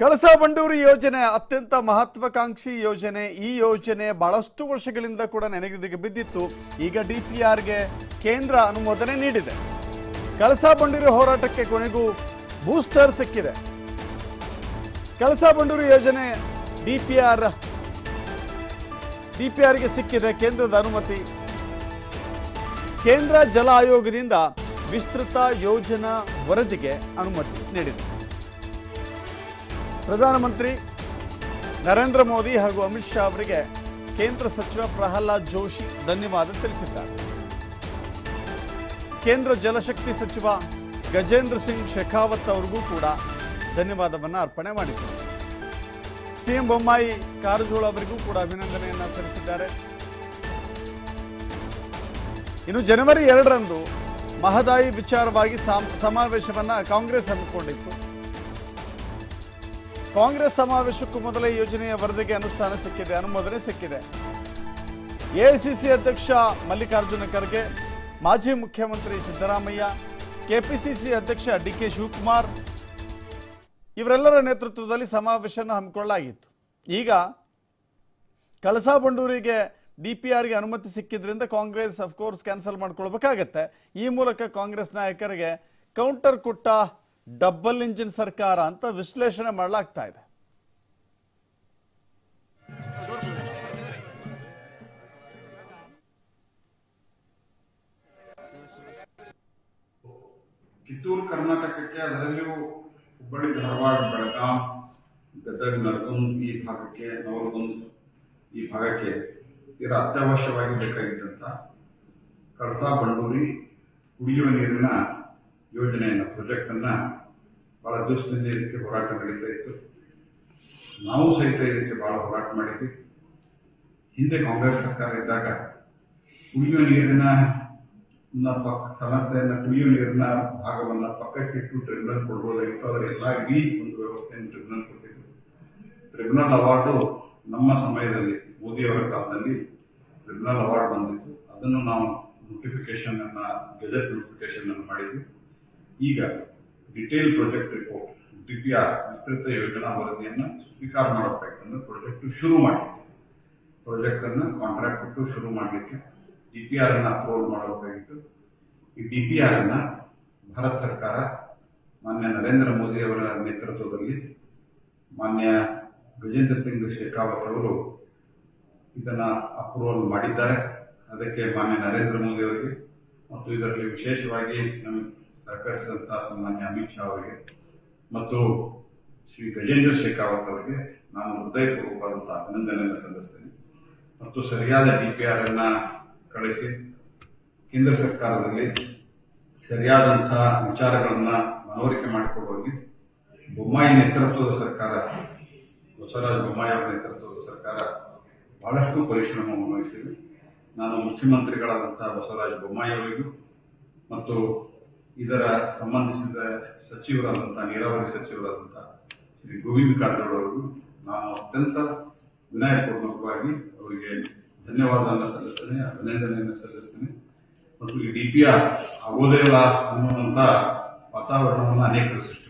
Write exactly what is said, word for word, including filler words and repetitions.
ಕಳಸಾ ಬಂಡೂರಿ ಯೋಜನೆ ಅತ್ಯಂತ ಮಹತ್ವಾಕಾಂಕ್ಷಿ ಯೋಜನೆ. ಈ ಯೋಜನೆ ಬಹಳಷ್ಟು ವರ್ಷಗಳಿಂದ ಕೂಡ ನೆನೆಗುದಿಗೆ ಬಿದ್ದಿತ್ತು. ಈಗ ಡಿಪಿಆರ್ ಗೆ ಕೇಂದ್ರ ಅನುಮೋದನೆ ನೀಡಿದೆ. ಕಳಸಾ ಬಂಡೂರಿ ಹೋರಾಟಕ್ಕೆ ಕೊನೆಗೂ ಬೂಸ್ಟರ್ ಸಿಕ್ಕಿದೆ. ಕಳಸಾ ಬಂಡೂರಿ ಯೋಜನೆ ಡಿಪಿಆರ್ ಡಿಪಿಆರ್ ಗೆ ಸಿಕ್ಕಿದೆ ಕೇಂದ್ರದ ಅನುಮತಿ. ಕೇಂದ್ರ ಜಲ ಆಯೋಗದಿಂದ ವಿಸ್ತೃತ ಯೋಜನಾ ವರದಿಗೆ ಅನುಮತಿ ನೀಡಿದೆ. ಪ್ರಧಾನಮಂತ್ರಿ ನರೇಂದ್ರ ಮೋದಿ ಹಾಗೂ ಅಮಿತ್ ಶಾ ಅವರಿಗೆ ಕೇಂದ್ರ ಸಚಿವ ಪ್ರಹ್ಲಾದ್ ಜೋಶಿ ಧನ್ಯವಾದ ತಿಳಿಸಿದ್ದಾರೆ. ಕೇಂದ್ರ ಜಲಶಕ್ತಿ ಸಚಿವ ಗಜೇಂದ್ರ ಸಿಂಗ್ ಶೇಖಾವತ್ ಅವರಿಗೂ ಕೂಡ ಧನ್ಯವಾದವನ್ನು ಅರ್ಪಣೆ ಮಾಡಿದ್ದಾರೆ. ಸಿಎಂ ಬೊಮ್ಮಾಯಿ ಕಾರಜೋಳ ಅವರಿಗೂ ಕೂಡ ಅಭಿನಂದನೆಯನ್ನು ಸಲ್ಲಿಸಿದ್ದಾರೆ. ಇನ್ನು ಜನವರಿ ಎರಡರಂದು ಮಹದಾಯಿ ವಿಚಾರವಾಗಿ ಸಮಾವೇಶವನ್ನು ಕಾಂಗ್ರೆಸ್ ಹಮ್ಮಿಕೊಂಡಿತ್ತು. ಕಾಂಗ್ರೆಸ್ ಸಮಾವೇಶಕ್ಕೂ ಮೊದಲೇ ಯೋಜನೆಯ ವರದಿಗೆ ಅನುಷ್ಠಾನ ಸಿಕ್ಕಿದೆ, ಅನುಮೋದನೆ ಸಿಕ್ಕಿದೆ. ಎಐಸಿಸಿ ಅಧ್ಯಕ್ಷ ಮಲ್ಲಿಕಾರ್ಜುನ ಖರ್ಗೆ, ಮಾಜಿ ಮುಖ್ಯಮಂತ್ರಿ ಸಿದ್ದರಾಮಯ್ಯ, ಕೆಪಿಸಿಸಿ ಅಧ್ಯಕ್ಷ ಡಿಕೆ ಶಿವಕುಮಾರ್ ಇವರೆಲ್ಲರ ನೇತೃತ್ವದಲ್ಲಿ ಸಮಾವೇಶವನ್ನು ಹಮ್ಮಿಕೊಳ್ಳಲಾಗಿತ್ತು. ಈಗ ಕಳಸಾ ಬಂಡೂರಿಗೆ ಡಿಪಿಆರ್ಗೆ ಅನುಮತಿ ಸಿಕ್ಕಿದ್ರಿಂದ ಕಾಂಗ್ರೆಸ್ ಅಫ್ಕೋರ್ಸ್ ಕ್ಯಾನ್ಸಲ್ ಮಾಡ್ಕೊಳ್ಬೇಕಾಗತ್ತೆ. ಈ ಮೂಲಕ ಕಾಂಗ್ರೆಸ್ ನಾಯಕರಿಗೆ ಕೌಂಟರ್ ಕೊಟ್ಟ ಡಬಲ್ ಇಂಜಿನ್ ಸರ್ಕಾರ ಅಂತ ವಿಶ್ಲೇಷಣೆ ಮಾಡಲಾಗ್ತಾ ಇದೆ. ಕಿತ್ತೂರು ಕರ್ನಾಟಕಕ್ಕೆ, ಅದರಲ್ಲಿಯೂ ಹುಬ್ಬಳ್ಳಿ, ಧಾರವಾಡ, ಬೆಳಗಾಂ, ಗದಗ, ನರಗುಂದ ಈ ಭಾಗಕ್ಕೆ, ನವಲಗುಂದ ಈ ಭಾಗಕ್ಕೆ ತೀರ ಅತ್ಯವಶ್ಯವಾಗಿ ಬೇಕಾಗಿದ್ದಂಥ ಕಳಸಾ ಬಂಡೂರಿ ಕುಡಿಯುವ ನೀರಿನ ಯೋಜನೆಯನ್ನು, ಪ್ರಾಜೆಕ್ಟನ್ನು ಭಾಳ ದುಷ್ಟದಿಂದ ಇದಕ್ಕೆ ಹೋರಾಟ ನಡೀತಾ ಇತ್ತು. ನಾವು ಸಹಿತ ಇದಕ್ಕೆ ಭಾಳ ಹೋರಾಟ ಮಾಡಿದ್ವಿ. ಹಿಂದೆ ಕಾಂಗ್ರೆಸ್ ಸರ್ಕಾರ ಇದ್ದಾಗ ಕುಡಿಯುವ ನೀರಿನ ಪಕ್ಕ ಸಮಸ್ಯೆಯನ್ನು, ಕುಡಿಯುವ ನೀರಿನ ಭಾಗವನ್ನು ಪಕ್ಕಕ್ಕಿಟ್ಟು ಟ್ರಿಬ್ಯುನಲ್ ಕೊಡ್ಬೋದಾಗಿತ್ತು. ಅದರ ಎಲ್ಲ ಇಡೀ ಒಂದು ವ್ಯವಸ್ಥೆಯನ್ನು ಟ್ರಿಬ್ಯುನಲ್ ಕೊಟ್ಟಿತ್ತು. ಟ್ರಿಬ್ಯುನಲ್ ಅವಾರ್ಡು ನಮ್ಮ ಸಮಯದಲ್ಲಿ, ಮೋದಿಯವರ ಕಾಲದಲ್ಲಿ ಟ್ರಿಬ್ಯುನಲ್ ಅವಾರ್ಡ್ ಬಂದಿತ್ತು. ಅದನ್ನು ನಾವು ನೋಟಿಫಿಕೇಶನ್ ಅನ್ನ ಗೆಜೆಟ್ ನೋಟಿಫಿಕೇಶನ್ ಅನ್ನು ಮಾಡಿದ್ವಿ. ಈಗ ಡಿಟೇಲ್ ಪ್ರಾಜೆಕ್ಟ್ ರಿಪೋರ್ಟ್, ಡಿಪಿಆರ್, ವಿಸ್ತೃತ ಯೋಜನಾ ವರದಿಯನ್ನು ಸ್ವೀಕಾರ ಮಾಡಬೇಕಾಗ್ತದೆ. ಪ್ರಾಜೆಕ್ಟ್ ಶುರು ಮಾಡಲಿಕ್ಕೆ, ಪ್ರಾಜೆಕ್ಟನ್ನು ಕಾಂಟ್ರಾಕ್ಟ್ ಕೊಟ್ಟು ಶುರು ಮಾಡಲಿಕ್ಕೆ ಡಿಪಿಆರ್ ಅನ್ನು ಅಪ್ರೂವಲ್ ಮಾಡಬೇಕಾಗಿತ್ತು. ಈ ಡಿಪಿಆರ್ ಅನ್ನು ಭಾರತ ಸರ್ಕಾರ ಮಾನ್ಯ ನರೇಂದ್ರ ಮೋದಿಯವರ ನೇತೃತ್ವದಲ್ಲಿ ಮಾನ್ಯ ಗಜೇಂದ್ರ ಸಿಂಗ್ ಶೇಖಾವತ್ ಅವರು ಇದನ್ನು ಅಪ್ರೂವಲ್ ಮಾಡಿದ್ದಾರೆ. ಅದಕ್ಕೆ ಮಾನ್ಯ ನರೇಂದ್ರ ಮೋದಿ ಅವರಿಗೆ ಮತ್ತು ಇದರಲ್ಲಿ ವಿಶೇಷವಾಗಿ ನಮ್ಮ ಸಹಕರಿಸಿದಂಥ ಸನ್ಮಾನ್ಯ ಅಮಿತ್ ಶಾ ಅವರಿಗೆ ಮತ್ತು ಶ್ರೀ ಗಜೇಂದ್ರ ಶೇಖಾವತ್ ಅವರಿಗೆ ನಾನು ಹೃದಯಪೂರ್ವಕವಾದಂಥ ಅಭಿನಂದನೆಯನ್ನು ಸಲ್ಲಿಸ್ತೇನೆ. ಮತ್ತು ಸರಿಯಾದ ಡಿ ಪಿ ಆರ್ ಅನ್ನು ಕಳಿಸಿ ಕೇಂದ್ರ ಸರ್ಕಾರದಲ್ಲಿ ಸರಿಯಾದಂಥ ವಿಚಾರಗಳನ್ನು ಮನವರಿಕೆ ಮಾಡಿಕೊಳ್ಳುವಲ್ಲಿ ಬೊಮ್ಮಾಯಿ ನೇತೃತ್ವದ ಸರ್ಕಾರ, ಬಸವರಾಜ ಬೊಮ್ಮಾಯಿ ಅವರ ನೇತೃತ್ವದ ಸರ್ಕಾರ ಬಹಳಷ್ಟು ಪರಿಶ್ರಮವನ್ನು ವಹಿಸಿದೆ. ನಾನು ಮುಖ್ಯಮಂತ್ರಿಗಳಾದಂಥ ಬಸವರಾಜ ಬೊಮ್ಮಾಯಿ ಅವರಿಗೂ ಮತ್ತು ಇದರ ಸಂಬಂಧಿಸಿದ ಸಚಿವರಾದಂಥ, ನೀರಾವರಿ ಸಚಿವರಾದಂಥ ಶ್ರೀ ಗೋವಿಂದ ಕಾರಜೋಳ ಅವರಿಗೂ ನಾನು ಅತ್ಯಂತ ವಿನಯಪೂರ್ವಕವಾಗಿ ಅವರಿಗೆ ಧನ್ಯವಾದವನ್ನು ಸಲ್ಲಿಸ್ತೇನೆ, ಅಭಿನಂದನೆಯನ್ನು ಸಲ್ಲಿಸ್ತೇನೆ. ಮತ್ತು ಈ ಡಿ ಪಿ ಆರ್ ಆಗೋದೇ ಇಲ್ಲ ಅನ್ನುವಂಥ ವಾತಾವರಣವನ್ನು ಅನೇಕರು ಸೃಷ್ಟಿ